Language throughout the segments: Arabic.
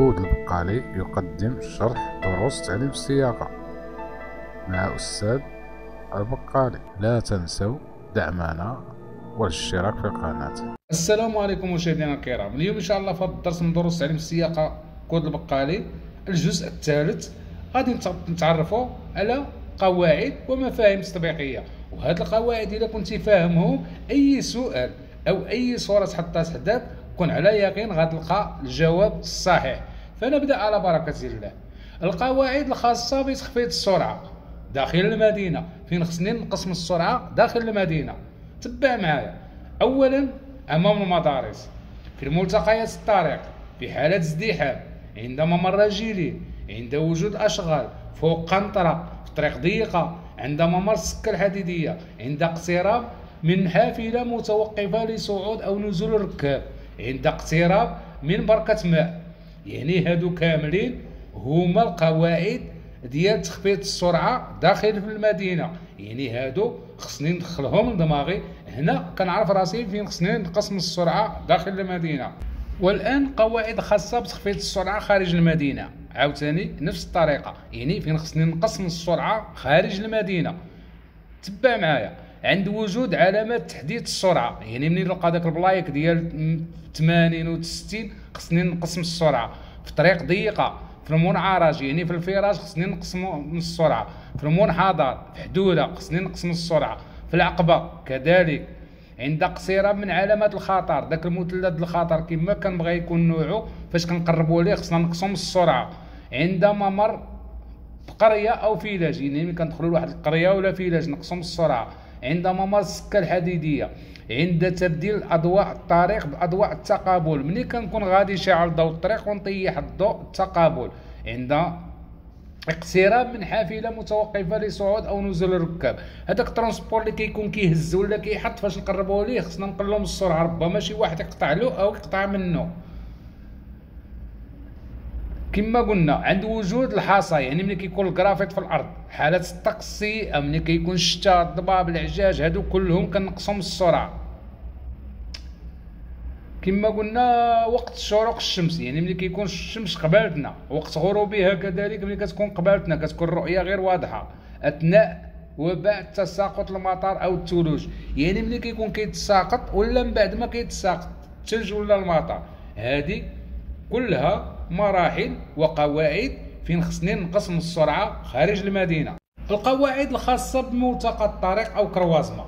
كود البقالي يقدم شرح دروس تعليم السياقة مع أستاذ البقالي. لا تنسوا دعمنا والاشتراك في القناة. السلام عليكم مشاهدينا الكرام. اليوم إن شاء الله في الدرس من دروس تعليم السياقة كود البقالي الجزء الثالث غادي نتعرفوا على قواعد ومفاهيم تطبيقية، وهاد القواعد إذا كنتي فاهمهم أي سؤال أو أي صورة تحطها تحداك كن على يقين غتلقى الجواب الصحيح. فنبدأ على بركة الله. القواعد الخاصة بتخفيض السرعة داخل المدينة، فين خصني نقسم السرعة داخل المدينة؟ تبع معايا. أولا أمام المدارس، في الملتقيات الطريق، في حالة ازدحام، عندما مر جيلي، عند وجود أشغال، فوق قنطرة، في طريق ضيقة، عندما مر السكة الحديدية، عند اقتراب من حافلة متوقفة لصعود أو نزول الركاب، عند اقتراب من بركة ماء. يعني هادو كاملين هما القواعد ديال تخفيض السرعة داخل في المدينة. يعني هادو خصني ندخلهم لدماغي، هنا كنعرف راسي فين خصني نقسم السرعة داخل المدينة. والآن قواعد خاصة بتخفيض السرعة خارج المدينة، عاوتاني نفس الطريقة. يعني فين خصني نقسم السرعة خارج المدينة، تبع معايا. عند وجود علامات تحديد السرعة، يعني منين نلقى داك البلايك ديال 80 و 60 خصني نقسم السرعة. في طريق ضيقة، في المنعرج يعني في الفراج خصني نقسم السرعة. في المنحدر، في حدودة خصني نقسم السرعة. في العقبة كذلك. عند اقتراب من علامات الخطر، داك المثلث الخطر كما كنبغي يكون نوعه، فاش كنقربوا ليه خصنا نقسم السرعة. عندما مر بقرية أو فيلاج، يعني ملي كندخلوا لواحد القرية ولا فيلاج نقسم السرعة. عندما مر السكة الحديدية، عند تبديل أضواء الطريق بأضواء التقابل، ملي كنكون غادي شاعل ضوء الطريق ونطيح الضوء التقابل. عند اقتراب من حافلة متوقفة لصعود أو نزول الركاب، هذاك الترونسبور اللي كيكون كيهز ولا كيحط، فاش نقربوا ليه خصنا نقللهم السرعة، ربما شي واحد يقطع له أو يقطع منه. كما قلنا عند وجود الحصى، يعني ملي كيكون الجرافيت في الارض، حالات الطقس السيئه، ملي كيكون الشتاء، الضباب، العجاج، هادو كلهم كنقسم السرعه. كما قلنا وقت شروق الشمس، يعني ملي كيكون الشمس قبالتنا، وقت غروبها كذلك ملي كتكون قبالتنا كتكون الرؤيه غير واضحه. اثناء وبعد تساقط المطر او الثلوج، يعني ملي كيكون كيتساقط ولا من بعد ما كيتساقط الثلج ولا المطر. هذه كلها مراحل وقواعد فين خصني نقسم السرعه خارج المدينه. القواعد الخاصه بملتقى الطريق او كروازمه،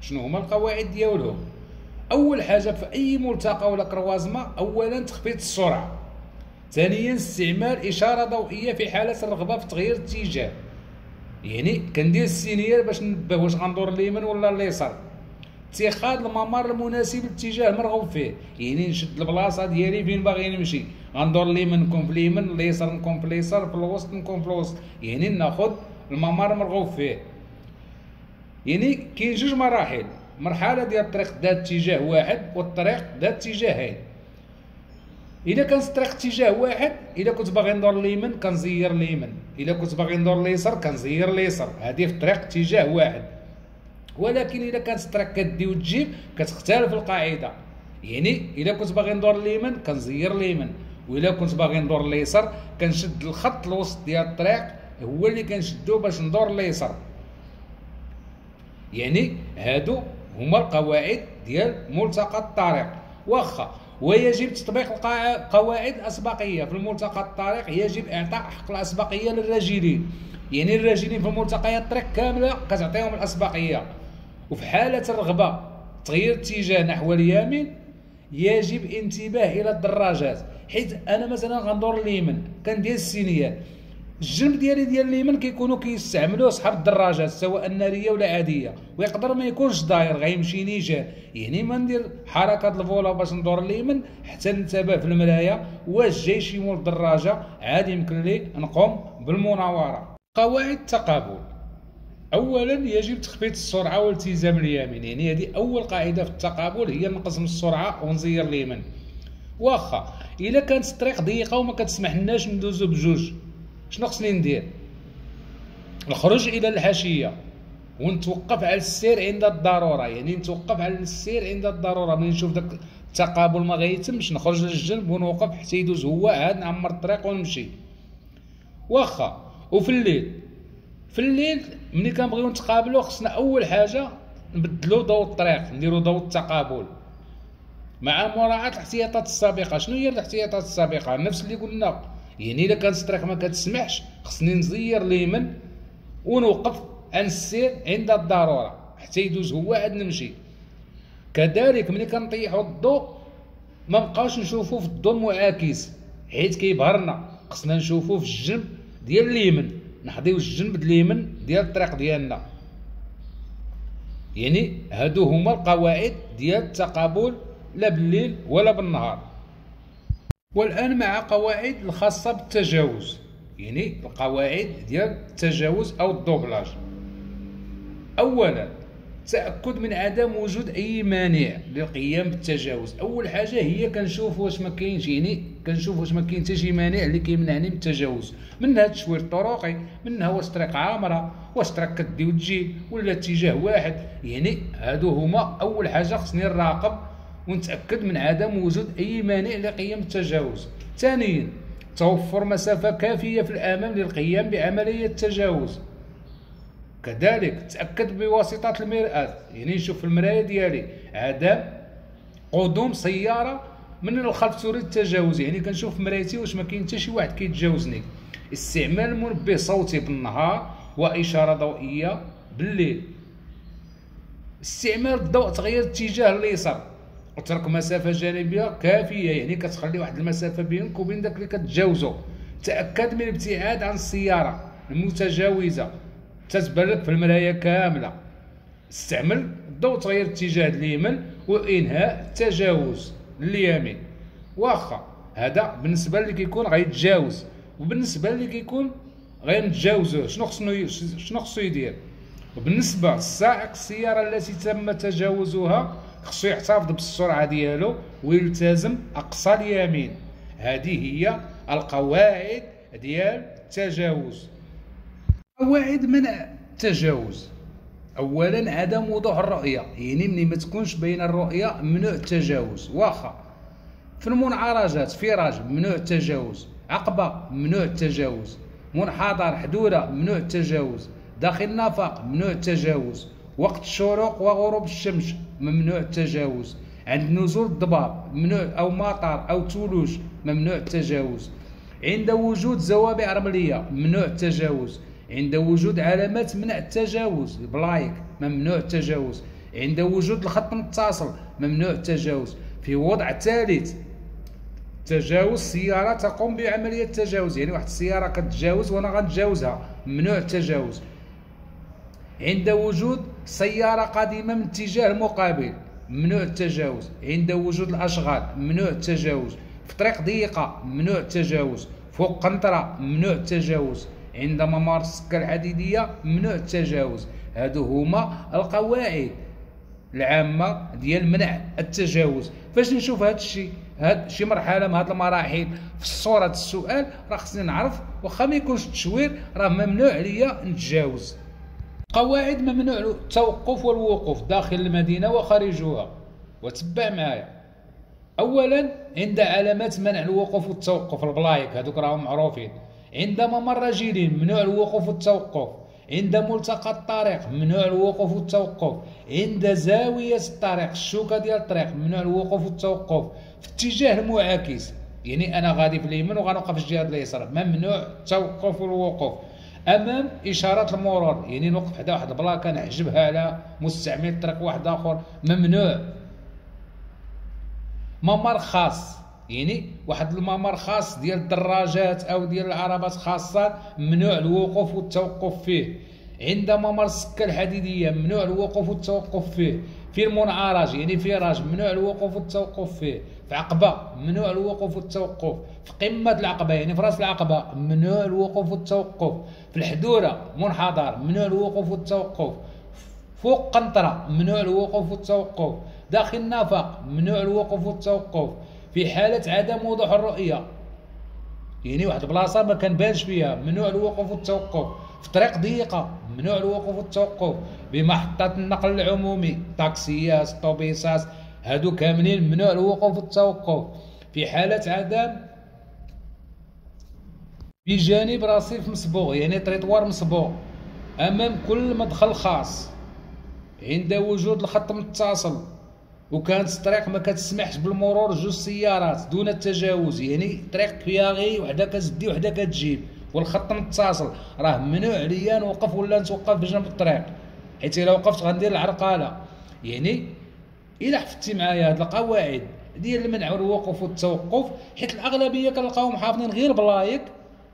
شنو هما القواعد ديالهم؟ اول حاجه في اي ملتقى ولا كروازمه، اولا تخفيض السرعه، ثانيا استعمال اشاره ضوئيه في حاله الرغبه في تغيير الاتجاه، يعني كندير السينيال باش ننبه واش غندور اليمين ولا اليسار، اتخاذ الممر المناسب للاتجاه المرغوب فيه، يعني نشد البلاصه ديالي فين باغي نمشي، غندور اليمين نكون في اليمين، اليسار نكون في اليسار، في الوسط نكون في الوسط، يعني ناخذ الممر المرغوب فيه. يعني كاين جوج مراحل، مرحله ديال الطريق ذات اتجاه واحد والطريق ذات اتجاهين. اذا كان الطريق اتجاه واحد، اذا كنت باغي ندور اليمين كنزير اليمين، اذا كنت باغي ندور اليسار كنزير اليسار، هذه في الطريق اتجاه واحد. ولكن اذا كانت الطريق كدي وتجيب كتختلف القاعده، يعني اذا كنت باغي ندور اليمين كنزير اليمين، وإلا كنت باغي ندور اليسار كنشد الخط الوسط ديال الطريق هو اللي كنشدو باش ندور اليسار. يعني هادو هما القواعد ديال ملتقى الطريق. واخا ويجب تطبيق القواعد الاسبقيه في الملتقى الطريق، يجب اعطاء حق الاسبقيه للراجلين، يعني الراجلين في ملتقيات الطريق كامله كتعطيهم الاسبقيه. وفي حاله الرغبه تغيير الاتجاه نحو اليمين يجب انتباه الى الدراجات، حيت انا مثلا غندور اليمين كندير السينيال، الجنب ديالي ديال اليمين كيكونوا كيستعملوه صحاب الدراجات سواء ناريه ولا عاديه، ويقدر ما يكونش داير غيمشي نيجان، يعني ما ندير حركه الفولا باش ندور اليمين حتى نتابع في المرايه واش جاي شي مول الدراجه، عادي يمكن لي نقوم بالمناوره. قواعد التقابل، اولا يجب تخفيض السرعه والتزام اليمين، يعني هذه اول قاعده في التقابل، هي نقسم السرعه ونزير اليمين. واخا الا كانت الطريق ضيقه وما كتسمحلناش ندوزو بجوج، شنو خصني ندير؟ نخرج الى الحاشيه ونتوقف على السير عند الضروره، يعني نتوقف على السير عند الضروره. ملي نشوف داك التقابل ما غيتمش، نخرج للجنب ونوقف حتى يدوز هو عاد نعمر الطريق ونمشي واخا. وفي الليل ملي كنبغيو نتقابلوا خصنا اول حاجه نبدلوا ضوء الطريق، نديروا ضوء التقابل مع مراعاه الاحتياطات السابقه. شنو هي الاحتياطات السابقه؟ نفس اللي قلنا، يعني الا كانت الطريق ما كتسمحش خصني نزير اليمين ونوقف عن السير عند الضروره حتى يدوز هو عاد نمشي. كذلك ملي كنطيحوا الضوء ما بقاوش نشوفوا في الضوء المعاكس حيت كيبهرنا، خصنا نشوفوا في الجنب ديال اليمين، نحضيو الجنب اليمين ديال الطريق ديالنا. يعني هادو هما القواعد ديال التقابل لا بالليل ولا بالنهار. والان مع قواعد الخاصه بالتجاوز، يعني القواعد ديال التجاوز او الدوبلاج. اولا التاكد من عدم وجود اي مانع للقيام بالتجاوز. اول حاجه هي كنشوف واش ما كاينش، يعني كنشوف واش ما كاين حتى شي مانع اللي كيمنعني من التجاوز، منها تشوير الطرقي، منها واش طريق عامره، واش طريق كدي وتجي، ولا اتجاه واحد. يعني هادو هما اول حاجه خصني نراقب ونتاكد من عدم وجود اي مانع لقيام التجاوز. ثانيا توفر مسافه كافيه في الامام للقيام بعمليه التجاوز. كذلك تأكد بواسطة المرآة، يعني نشوف في المراية ديالي عدم قدوم سيارة من الخلف تريد التجاوز، يعني كنشوف في مرايتي واش ما كاين حتى شي واحد كيتجاوزني. استعمال منبه صوتي بالنهار وإشارة ضوئية بالليل. استعمال الضوء تغير اتجاه اليسار وترك مسافة جانبية كافية، يعني كتخلي واحد المسافة بينك وبين داك اللي كتجاوزو. تأكد من الابتعاد عن السيارة المتجاوزة تتبان في المرايه كامله. استعمل الضوء تغير اتجاه اليمين وانهاء التجاوز اليمين. واخا هذا بالنسبه اللي كيكون غيتجاوز، وبالنسبه اللي كيكون غيمتجاوزوه شنو خصو يدير؟ وبالنسبه لسائق السياره التي تم تجاوزها خصو يحتفظ بالسرعه ديالو ويلتزم اقصى اليمين. هذه هي القواعد ديال التجاوز. قواعد منع التجاوز. اولا عدم وضوح الرؤيه، يعني ملي ما تكونش باينه الرؤيه ممنوع التجاوز. واخا في المنعرجات، فراج ممنوع التجاوز، عقبه ممنوع التجاوز، منحدر حدوره ممنوع التجاوز، داخل نفق ممنوع التجاوز، وقت الشروق وغروب الشمس ممنوع التجاوز، عند نزول الضباب ممنوع، او مطر او ثلوج ممنوع التجاوز، عند وجود زوابع رمليه ممنوع التجاوز، عند وجود علامات منع التجاوز بلايك ممنوع التجاوز، عند وجود الخط المتصل ممنوع التجاوز، في وضع ثالث تجاوز سياره تقوم بعمليه التجاوز، يعني واحد السياره كتجاوز وانا غنتجاوزها ممنوع التجاوز، عند وجود سياره قادمه من الاتجاه المقابل ممنوع التجاوز، عند وجود الاشغال ممنوع التجاوز، في طريق ضيقه ممنوع التجاوز، فوق قنطره ممنوع التجاوز، عند ممر السكه الحديديه ممنوع التجاوز. هادو هما القواعد العامه ديال منع التجاوز. فاش نشوف هاد شي مرحله من هاد المراحل في صوره السؤال راه خصني نعرف واخا ما يكونش التشوير راه ممنوع عليا نتجاوز. قواعد ممنوع التوقف والوقوف داخل المدينه وخارجها، وتبع معايا. اولا عند علامات منع الوقوف والتوقف البلايك، هادوك راهم معروفين. عند ممر رجلين ممنوع الوقوف والتوقف، عند ملتقى الطريق ممنوع الوقوف والتوقف، عند زاوية الطريق الشوكة ديال الطريق ممنوع الوقوف والتوقف، في اتجاه المعاكس، يعني أنا غادي في اليمين وغنوقف في الجهة اليسار ممنوع التوقف والوقوف. أمام إشارات المرور، يعني نوقف حدا واحد البلاكة نحجبها على مستعمل طريق واحد آخر ممنوع. ممر خاص، يعني واحد الممر خاص ديال الدراجات او ديال العربات خاصة ممنوع الوقوف والتوقف فيه. عند ممر السكة الحديدية ممنوع الوقوف والتوقف فيه. في المنعرج يعني فراج ممنوع الوقوف والتوقف فيه. في عقبة ممنوع الوقوف والتوقف. في قمة العقبة يعني في راس العقبة ممنوع الوقوف والتوقف. في الحدورة منحدر ممنوع الوقوف والتوقف. فوق قنطرة ممنوع الوقوف والتوقف. داخل النفق ممنوع الوقوف والتوقف. في حالة عدم وضوح الرؤية، يعني واحد البلاصة ما كنبانش فيها ممنوع الوقوف والتوقف. في طريق ضيقة ممنوع الوقوف والتوقف. بمحطة النقل العمومي، طاكسيات، طوبيسات، هادو كاملين ممنوع الوقوف والتوقف في حالة عدم بجانب رصيف مصبوغ، يعني تريطوار مصبوغ أمام كل مدخل خاص عند وجود الخط متصل، وكانت الطريق ما كتسمحش بالمرور جوج سيارات دون التجاوز، يعني طريق كياغي وحده كتدي وحده كتجيب والخط متصل، راه ممنوع عليا نوقف ولا نتوقف بجنب الطريق، حيت الا وقفت غندير العرقله. يعني الا حفظتي معايا هاد القواعد ديال المنع والوقوف والتوقف، حيت الاغلبيه كنلقاهم حافظين غير بلايك،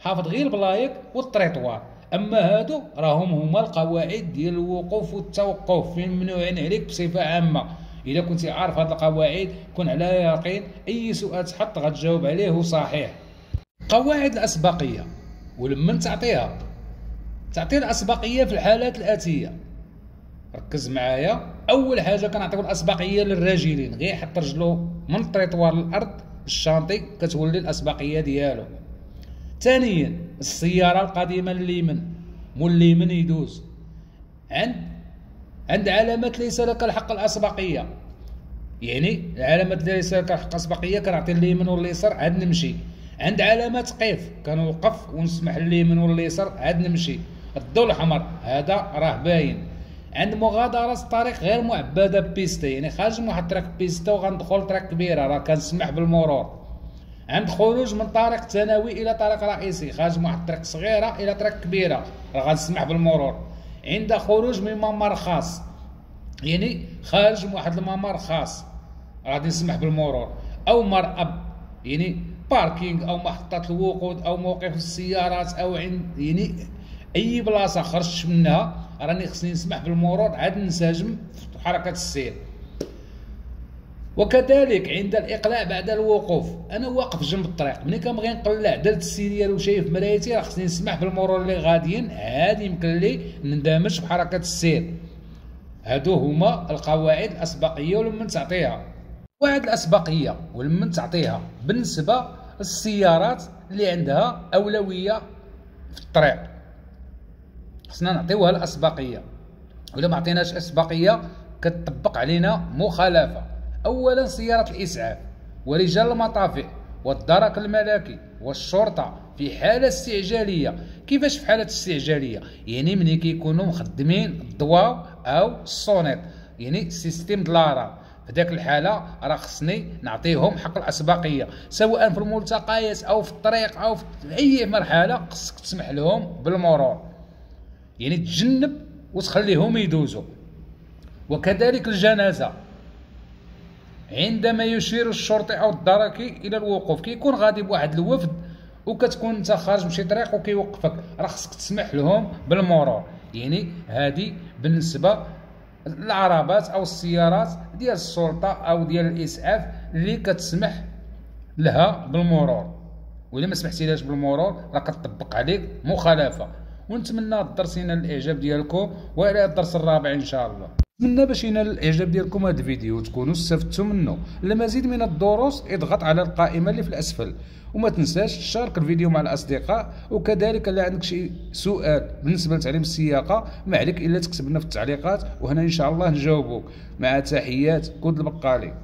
حافظ غير بلايك والطريطوار، اما هادو راهم هما القواعد ديال الوقوف والتوقف فين ممنوعين عليك بصفه عامه. اذا كنتي عارف هاد القواعد كن على يقين اي سؤال تحط غتجاوب عليه وصحيح. قواعد الاسبقيه، ولمن تعطيها تعطي الاسبقيه في الحالات الاتيه. ركز معايا، اول حاجه كنعطيو الاسبقيه للراجلين، غير حط رجلو من الطريطوار للارض الشانطي كتولي الاسبقيه ديالو. ثانيا السياره القادمه لليمن، مول اليمن يدوز عند علامات ليس لك الحق الاسبقيه، يعني العلامات ليس لك الحق الاسبقيه كنعطي اليمين واليسار عاد نمشي. عند علامات قيف كنوقف ونسمح اليمين واليسار عاد نمشي. الضوء الاحمر هذا راه باين. عند مغادره الطريق غير معبده ببيستا، يعني خارج من واحد الطريق بيستا وغندخل لطريق كبيره راه كنسمح بالمرور. عند خروج من طريق ثانوي الى طريق رئيسي، خارج من واحد الطريق صغيره الى طريق كبيره راه غنسمح بالمرور. عند خروج من ممر خاص، يعني خارج من واحد الممر خاص غادي نسمح بالمرور. او مرأب، يعني باركينغ او محطه الوقود او موقف السيارات او عند يعني اي بلاصه خرجت منها راني خصني نسمح بالمرور عاد ننسجم في حركه السير. وكذلك عند الاقلاع بعد الوقوف، انا واقف جنب الطريق ملي كنبغي نقلع درت السيريال وشايف مرايتي راه خصني نسمح بالمرور اللي غاديين عاد يمكن لي نندمج في حركه السير. هادو هما القواعد الاسبقيه ولمن تعطيها. قواعد الاسبقيه ولمن تعطيها بالنسبه للسيارات اللي عندها اولويه في الطريق خصنا نعطيوها الاسبقيه، ولا ما عطيناش اسبقيه كتطبق علينا مخالفه. اولا سيارات الاسعاف ورجال المطافئ والدرك الملكي والشرطه في حاله استعجاليه. كيفاش في حاله استعجاليه؟ يعني ملي كيكونوا مخدمين الضواو او الصونيط، يعني سيستيم دلارا، في داك الحاله راه خصني نعطيهم حق الاسبقيه، سواء في الملتقيات او في الطريق او في اي مرحله خصك تسمح لهم بالمرور، يعني تجنب وتخليهم يدوزوا. وكذلك الجنازه، عندما يشير الشرطي او الدركي الى الوقوف، كيكون غادي بواحد الوفد وكتكون انت خارج مشي طريق وكيوقفك راه خصك تسمح لهم بالمرور. يعني هادي بالنسبه للعربات او السيارات ديال السلطه او ديال الاسعاف اللي كتسمح لها بالمرور، ولا ما سمحتيلاش بالمرور راه كتطبق عليك مخالفه. ونتمنى الدرس ينال الاعجاب ديالكم، والى الدرس الرابع ان شاء الله. نتمنى باش ينال الاعجاب ديالكم هذا الفيديو وتكونوا استفدتوا منه. لمزيد من الدروس اضغط على القائمه اللي في الاسفل، وما تنساش تشارك الفيديو مع الاصدقاء. وكذلك الا عندك شي سؤال بالنسبه لتعليم السياقه ما عليك الا تكتب لنا في التعليقات، وهنا ان شاء الله نجاوبوك. مع تحيات كود البقالي.